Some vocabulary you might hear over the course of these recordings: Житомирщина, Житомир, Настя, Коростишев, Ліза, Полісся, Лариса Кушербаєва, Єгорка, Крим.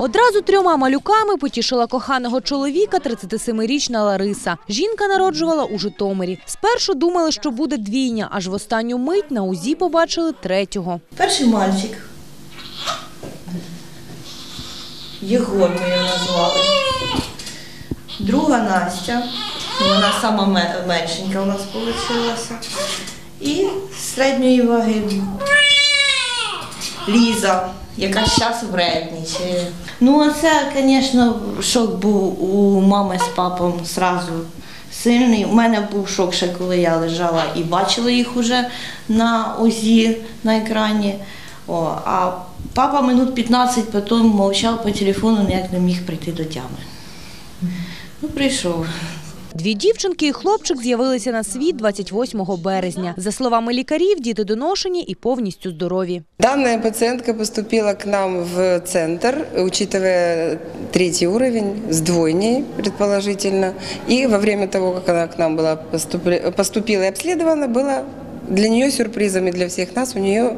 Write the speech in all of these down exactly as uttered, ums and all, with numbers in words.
Одразу трьома малюками потішила коханого чоловіка тридцятисемирічна Лариса. Жінка народжувала у Житомирі. Спершу думали, що буде двійня, аж в останню мить на УЗІ побачили третього. Перший мальчик. Єгор ми його назвали. Друга Настя. Вона сама меншенька у нас вийшла. І середньої ваги Ліза, яка зараз вредничає. Ну, а це, звісно, шок був у мами з папом одразу сильний. У мене був шок ще, коли я лежала і бачила їх уже на УЗІ, на екрані. О, а папа минут п'ятнадцять потім мовчав по телефону, ніяк не міг прийти до тями. Ну, прийшов. Дві дівчинки і хлопчик з'явилися на світ двадцять восьмого березня. За словами лікарів, діти доношені і повністю здорові. Данная пациентка поступила к нам в центр, учитывая третий уровень, сдвоенный, предположительно. И во время того, как она к нам была поступила и обследована, было для нее сюрпризом и для всех нас, у нее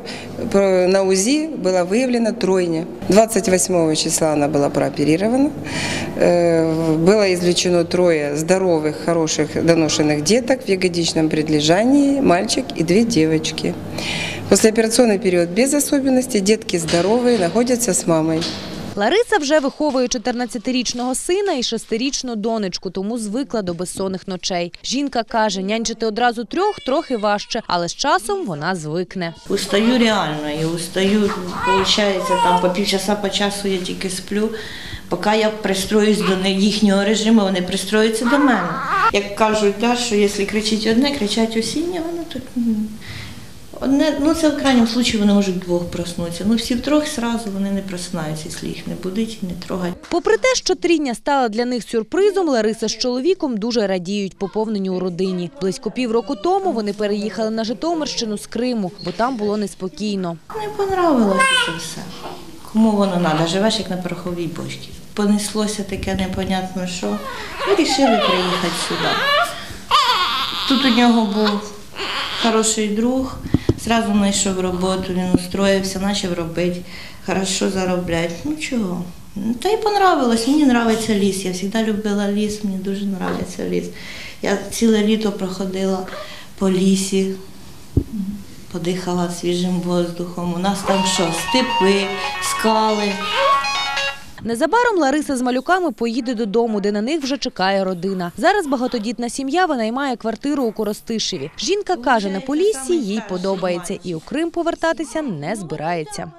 на УЗИ была выявлена тройня. двадцать восьмого числа она была прооперирована. Было извлечено трое здоровых, хороших, доношенных деток в ягодичном предлежании, мальчик и две девочки. Послеоперационный период без особенностей, детки здоровые, находятся с мамой. Лариса вже виховує чотирнадцятирічного сина і шестирічну донечку, тому звикла до безсонних ночей. Жінка каже, нянчити одразу трьох трохи важче, але з часом вона звикне. Устаю реально, я устаю, виходить, там, по півчаса, по часу я тільки сплю, поки я пристроюсь до їхнього режиму, вони пристроюються до мене. Як кажуть, да, що якщо кричить одне, кричать усі, воно так... Одне, ну це в крайньому випадку вони можуть двох проснутися, ну всі трьох одразу вони не проснаються, якщо їх не будить і не трогать. Попри те, що трійня стала для них сюрпризом, Лариса з чоловіком дуже радіють поповненню у родині. Близько півроку тому вони переїхали на Житомирщину з Криму, бо там було неспокійно. Мені подобалося це все. Кому воно треба, живеш як на пороховій бочці. Понеслося таке непонятно що, і вирішили приїхати сюди. Тут у нього був хороший друг. Зразу знайшов роботу, він устроївся, почав робити, хорошо заробляти. Ну чого? Та й понравилось, мені подобається ліс, я завжди любила ліс, мені дуже подобається ліс. Я ціле літо проходила по лісі, подихала свіжим воздухом. У нас там що, степи, скали. Незабаром Лариса з малюками поїде додому, де на них вже чекає родина. Зараз багатодітна сім'я винаймає квартиру у Коростишеві. Жінка каже, на Поліссі їй подобається і у Крим повертатися не збирається.